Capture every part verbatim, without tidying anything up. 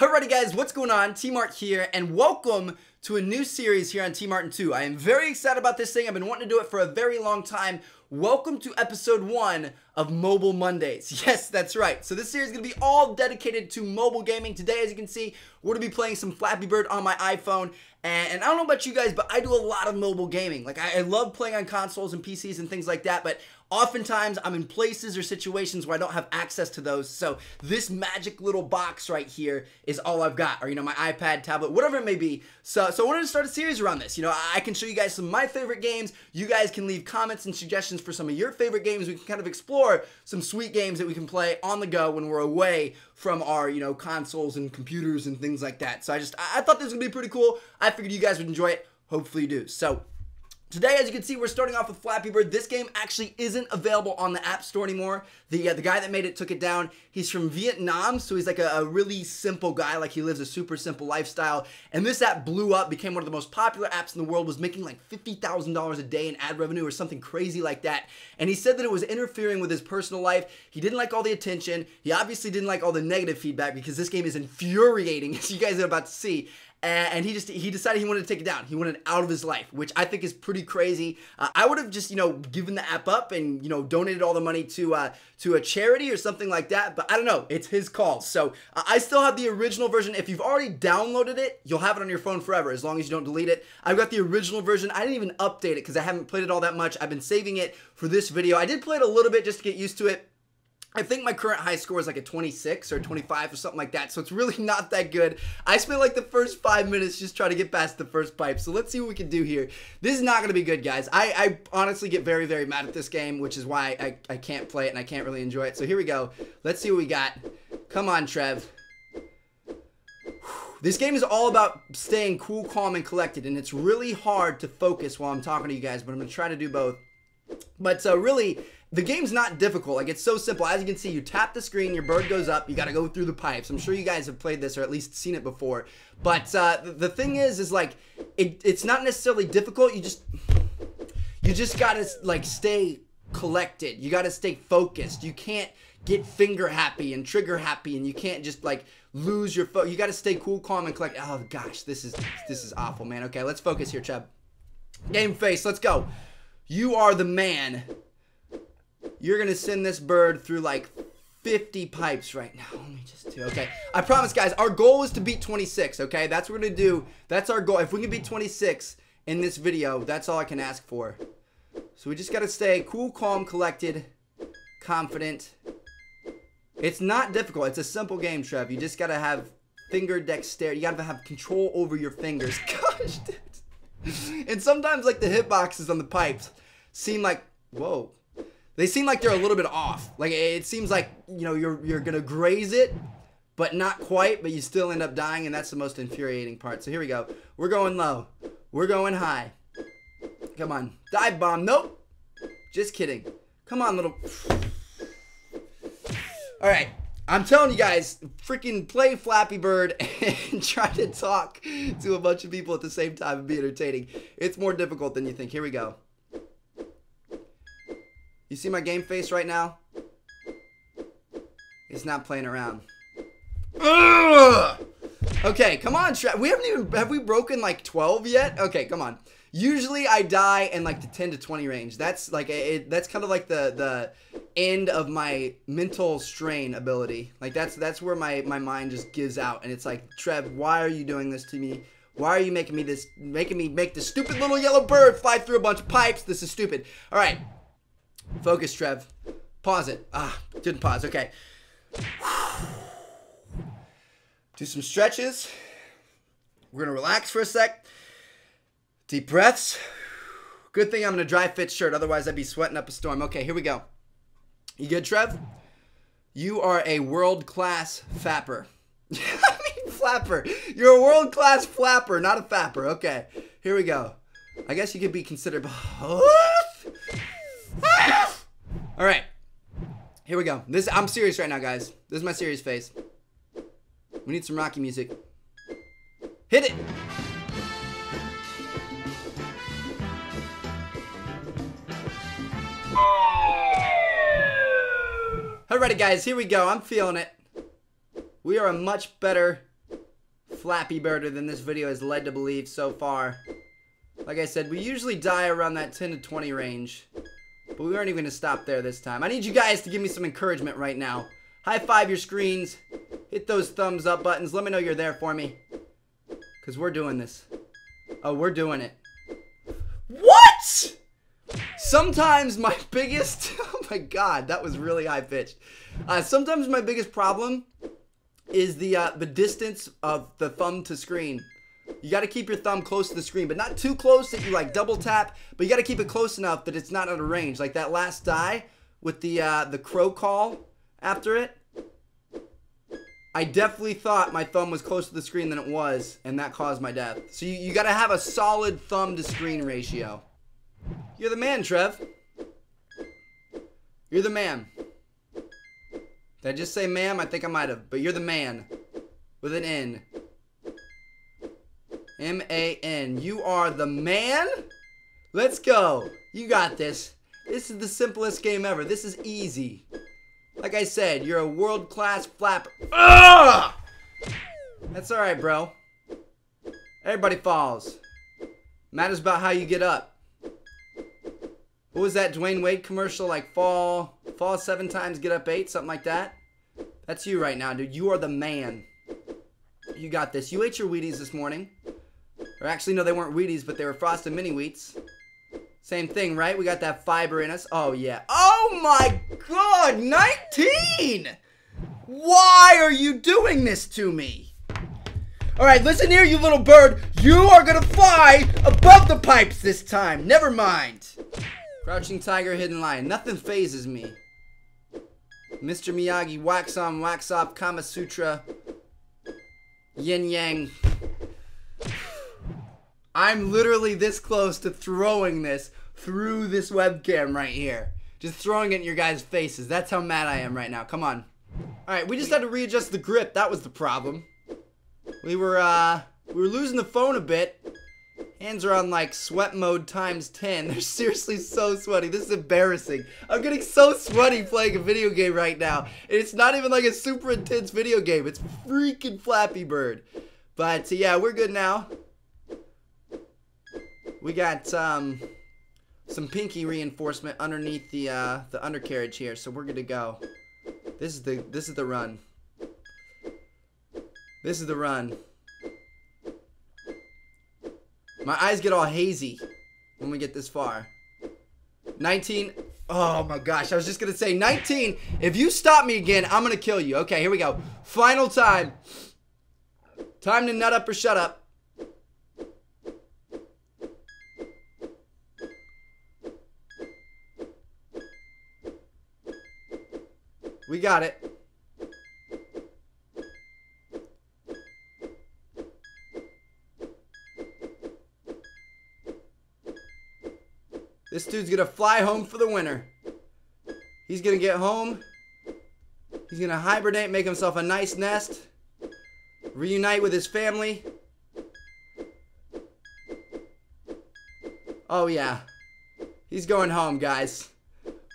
Alrighty guys, what's going on? TmarTn here, and welcome to a new series here on TmarTn two. I am very excited about this thing. I've been wanting to do it for a very long time. Welcome to episode one of Mobile Mondays. Yes, that's right. So this series is going to be all dedicated to mobile gaming. Today, as you can see, we're going to be playing some Flappy Bird on my iPhone. And, and I don't know about you guys, but I do a lot of mobile gaming. Like, I, I love playing on consoles and P Cs and things like that, but oftentimes I'm in places or situations where I don't have access to those. So this magic little box right here is all I've got, or, you know, my iPad, tablet, whatever it may be. So, so I wanted to start a series around this. You know, I, I can show you guys some of my favorite games. You guys can leave comments and suggestions for some of your favorite games. We can kind of explore some sweet games that we can play on the go when we're away from our, you know, consoles and computers and things like that. So I just, I thought this was gonna be pretty cool. I figured you guys would enjoy it. Hopefully you do. So today, as you can see, we're starting off with Flappy Bird. This game actually isn't available on the App Store anymore. The uh, the guy that made it took it down. He's from Vietnam, so he's like a, a really simple guy. Like, he lives a super simple lifestyle. And this app blew up, became one of the most popular apps in the world, was making like fifty thousand dollars a day in ad revenue or something crazy like that. And he said that it was interfering with his personal life. He didn't like all the attention. He obviously didn't like all the negative feedback, because this game is infuriating, as you guys are about to see. And he just, he decided he wanted to take it down. He wanted it out of his life, which I think is pretty crazy. Uh, I would have just, you know, given the app up and, you know, donated all the money to, uh, to a charity or something like that. But I don't know. It's his call. So uh, I still have the original version. If you've already downloaded it, you'll have it on your phone forever, as long as you don't delete it. I've got the original version. I didn't even update it because I haven't played it all that much. I've been saving it for this video. I did play it a little bit just to get used to it. I think my current high score is like a twenty-six or a twenty-five or something like that, so it's really not that good. I spent like the first five minutes just trying to get past the first pipe, so let's see what we can do here. This is not going to be good, guys. I, I honestly get very, very mad at this game, which is why I, I can't play it and I can't really enjoy it. So here we go. Let's see what we got. Come on, Trev. This game is all about staying cool, calm, and collected, and it's really hard to focus while I'm talking to you guys, but I'm going to try to do both. But so really, the game's not difficult. Like, it's so simple. As you can see, you tap the screen, your bird goes up, you gotta go through the pipes. I'm sure you guys have played this or at least seen it before. But uh, the thing is, is like, it, it's not necessarily difficult. You just, you just gotta like stay collected. You gotta stay focused. You can't get finger happy and trigger happy, and you can't just like lose your fo- You gotta stay cool, calm, and collected. Oh gosh, this is, this is awful, man. Okay, let's focus here, Chubb. Game face, let's go. You are the man. You're gonna send this bird through like fifty pipes right now. Let me just do, okay. I promise, guys, our goal is to beat twenty-six, okay? That's what we're gonna do. That's our goal. If we can beat twenty-six in this video, that's all I can ask for. So we just gotta stay cool, calm, collected, confident. It's not difficult. It's a simple game, Trev. You just gotta have finger dexterity. You gotta have control over your fingers. Gosh, dude. And sometimes, like, the hitboxes on the pipes seem like, whoa, they seem like they're a little bit off. Like, it seems like, you know, you're you're gonna graze it, but not quite, but you still end up dying, and that's the most infuriating part. So here we go. We're going low. We're going high. Come on. Dive bomb. Nope. Just kidding. Come on, little. All right. I'm telling you guys, freaking play Flappy Bird and try to talk to a bunch of people at the same time and be entertaining. It's more difficult than you think. Here we go. You see my game face right now? It's not playing around. Ugh! Okay, come on, Trev. We haven't even, have we broken like twelve yet? Okay, come on. Usually I die in like the ten to twenty range. That's like, it, that's kind of like the, the, end of my mental strain ability. Like, that's that's where my my mind just gives out, and it's like, Trev, why are you doing this to me? Why are you making me this making me make this stupid little yellow bird fly through a bunch of pipes? This is stupid. All right, focus, Trev. Pause it. Ah, didn't pause. Okay, do some stretches. We're gonna relax for a sec. Deep breaths. Good thing I'm in a dry fit shirt, otherwise I'd be sweating up a storm. Okay, here we go. You good, Trev? You are a world-class fapper. I mean, flapper. You're a world-class flapper, not a fapper. Okay, here we go. I guess you could be considered... All right, here we go. This, I'm serious right now, guys. This is my serious face. We need some Rocky music. Hit it! Alrighty guys, here we go. I'm feeling it. We are a much better Flappy Birder than this video has led to believe so far. Like I said, we usually die around that ten to twenty range. But we aren't even going to stop there this time. I need you guys to give me some encouragement right now. High five your screens. Hit those thumbs up buttons. Let me know you're there for me. Because we're doing this. Oh, we're doing it. What? Sometimes my biggest... Oh my god, that was really high-pitched. Uh, sometimes my biggest problem is the, uh, the distance of the thumb to screen. You gotta keep your thumb close to the screen, but not too close that you like double tap, but you gotta keep it close enough that it's not out of range. Like that last die with the, uh, the crow call after it. I definitely thought my thumb was closer to the screen than it was, and that caused my death. So you, you gotta have a solid thumb to screen ratio. You're the man, Trev. You're the man. Did I just say ma'am? I think I might have, but you're the man. With an N. M A N. You are the man? Let's go. You got this. This is the simplest game ever. This is easy. Like I said, you're a world-class flapper. Ugh! That's alright, bro. Everybody falls. Matters about how you get up. What was that Dwayne Wade commercial? Like, fall, fall seven times, get up eight, something like that? That's you right now, dude. You are the man. You got this. You ate your Wheaties this morning. Or actually, no, they weren't Wheaties, but they were Frosted Mini Wheats. Same thing, right? We got that fiber in us. Oh, yeah. Oh, my God! nineteen! Why are you doing this to me? Alright, listen here, you little bird. You are gonna fly above the pipes this time. Never mind. Crouching Tiger, Hidden Lion. Nothing phases me. Mister Miyagi, Wax On, Wax Off, Kama Sutra, Yin Yang. I'm literally this close to throwing this through this webcam right here. Just throwing it in your guys' faces. That's how mad I am right now. Come on. Alright, we just had to readjust the grip. That was the problem. We were, uh, we were losing the phone a bit. Hands are on, like, sweat mode times ten. They're seriously so sweaty. This is embarrassing. I'm getting so sweaty playing a video game right now. And it's not even, like, a super intense video game. It's freaking Flappy Bird. But, yeah, we're good now. We got um, some pinky reinforcement underneath the uh, the undercarriage here, so we're good to go. This is the this is the run. This is the run. My eyes get all hazy when we get this far. nineteen. Oh my gosh, I was just gonna say nineteen. If you stop me again, I'm gonna kill you. Okay, here we go. Final time. Time to nut up or shut up. We got it. This dude's gonna fly home for the winter. He's gonna get home. He's gonna hibernate, make himself a nice nest. Reunite with his family. Oh yeah. He's going home, guys.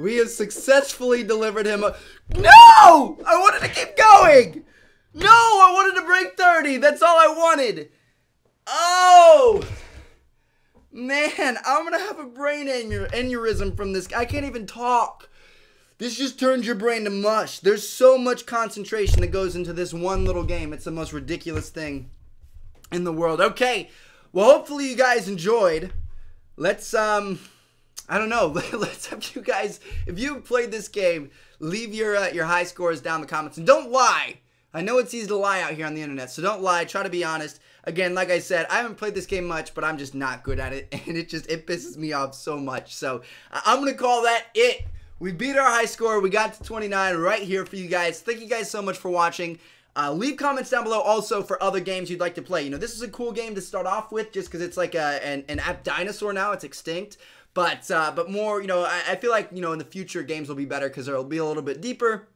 We have successfully delivered him a... No! I wanted to keep going! No! I wanted to break thirty! That's all I wanted! Oh! Man, I'm gonna have a brain aneurysm from this. I can't even talk. This just turns your brain to mush. There's so much concentration that goes into this one little game. It's the most ridiculous thing in the world. Okay, well, hopefully you guys enjoyed. Let's, um... I don't know. Let's have you guys, if you played this game, leave your uh, your high scores down in the comments. And don't lie. I know it's easy to lie out here on the internet, so don't lie. Try to be honest. Again, like I said, I haven't played this game much, but I'm just not good at it. And it just, it pisses me off so much. So I'm going to call that it. We beat our high score. We got to twenty-nine right here for you guys. Thank you guys so much for watching. Uh, leave comments down below also for other games you'd like to play. You know, this is a cool game to start off with just because it's like a, an, an app dinosaur now. It's extinct. But, uh, but more, you know, I, I feel like, you know, in the future games will be better because there will be a little bit deeper.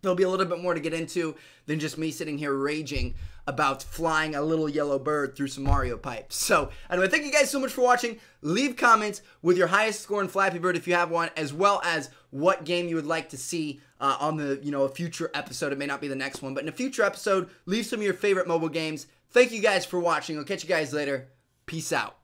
There'll be a little bit more to get into than just me sitting here raging about flying a little yellow bird through some Mario pipes. So, anyway, thank you guys so much for watching. Leave comments with your highest score in Flappy Bird if you have one, as well as what game you would like to see uh, on the, you know, a future episode. It may not be the next one, but in a future episode, leave some of your favorite mobile games. Thank you guys for watching. I'll catch you guys later. Peace out.